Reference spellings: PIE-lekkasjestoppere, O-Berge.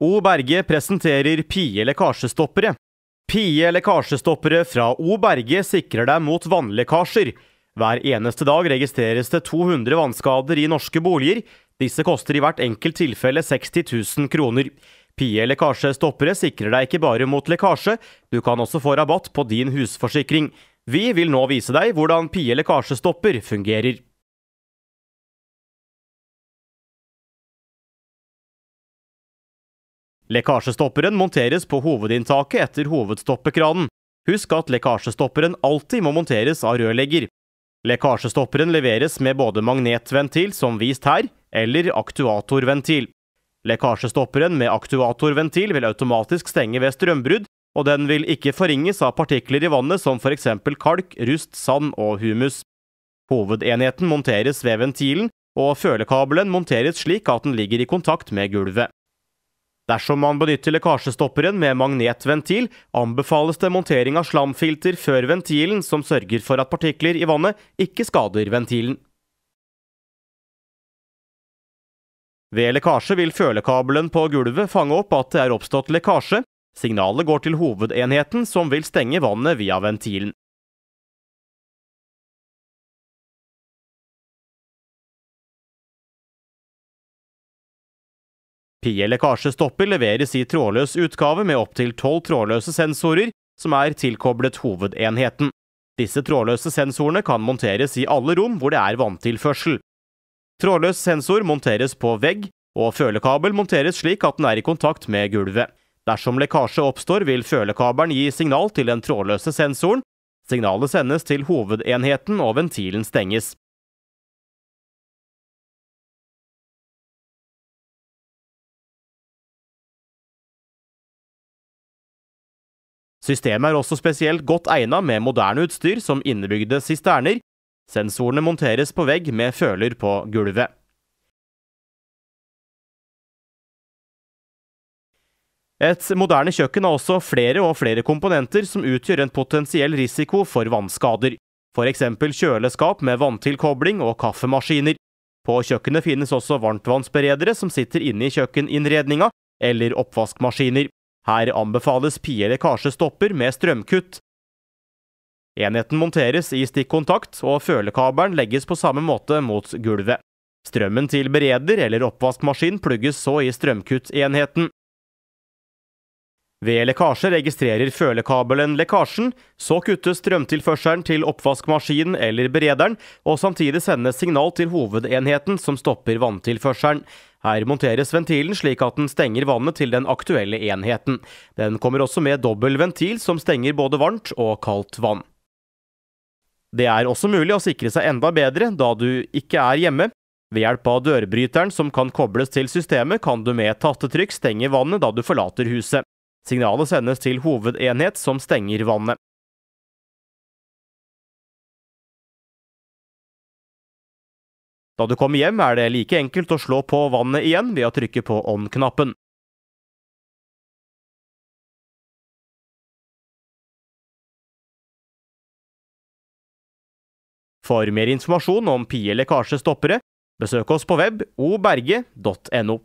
O-Berge presenterer PIE-lekkasjestoppere. PIE-lekkasjestoppere fra O-Berge sikrer deg mot vannlekkasjer. Hver eneste dag registreres det 200 vannskader i norske boliger. Disse koster i hvert enkelt tilfelle 60 000 kroner. PIE-lekkasjestoppere sikrer deg ikke bare mot lekkasje, du kan også få rabatt på din husforsikring. Vi vil nå vise deg hvordan PIE-lekkasjestopper fungerer. Lekkasjestopperen monteres på hovedinntaket etter hovedstoppekranen. Husk at lekkasjestopperen alltid må monteres av rørlegger. Lekkasjestopperen leveres med både magnetventil, som vist her, eller aktuatorventil. Lekkasjestopperen med aktuatorventil vil automatisk stenge ved strømbrudd, og den vil ikke forringes av partikler i vannet som for eksempel kalk, rust, sand og humus. Hovedenheten monteres ved ventilen, og følekabelen monteres slik at den ligger i kontakt med gulvet. Dersom man benytter lekkasjestopperen med magnetventil, anbefales det montering av slamfilter før ventilen som sørger for at partikler i vannet ikke skader ventilen. Ved lekkasje vil følekabelen på gulvet fange opp at det er oppstått lekkasje. Signalet går til hovedenheten som vil stenge vannet via ventilen. PIE-lekkasjestopper leveres i trådløs utgave med opptil 12 trådløse sensorer som er tilkoblet hovedenheten. Disse trådløse sensorene kan monteres i alle rom hvor det er vanntilførsel. Trådløs sensor monteres på vegg, og følekabel monteres slik at den er i kontakt med gulvet. Dersom lekkasje oppstår vil følekabelen gi signal til den trådløse sensoren. Signalet sendes til hovedenheten og ventilen stenges. Systemet er også spesielt godt egnet med moderne utstyr som innebygde sisterner. Sensorene monteres på vegg med føler på gulvet. Et moderne kjøkken har også flere og flere komponenter som utgjør en potensiell risiko for vannskader. For eksempel kjøleskap med vanntilkobling og kaffemaskiner. På kjøkkenet finnes også varmtvannsberedere som sitter inne i kjøkkeninnredninga, eller oppvaskmaskiner. Her anbefales PIE-lekkasjestopper med strømkutt. Enheten monteres i stikkontakt, og følekabelen legges på samme måte mot gulvet. Strømmen til bereder eller oppvaskmaskin plugges så i strømkuttenheten. Ved lekkasje registrerer følekabelen lekkasjen, så kuttes strømtilførselen til oppvaskmaskinen eller berederen, og samtidig sendes signal til hovedenheten som stopper vanntilførselen. Her monteres ventilen slik at den stenger vannet til den aktuelle enheten. Den kommer også med dobbel ventil som stenger både varmt og kaldt vann. Det er også mulig å sikre seg enda bedre da du ikke er hjemme. Ved hjelp av dørbryteren som kan kobles til systemet kan du med tastetrykk stenge vannet da du forlater huset. Signalet sendes til hovedenhet som stenger vannet. Da du kommer hjem er det like enkelt å slå på vannet igjen ved å trykke på on-knappen. For mer informasjon om PIE-lekkasjestoppere, besøk oss på web o-berge.no.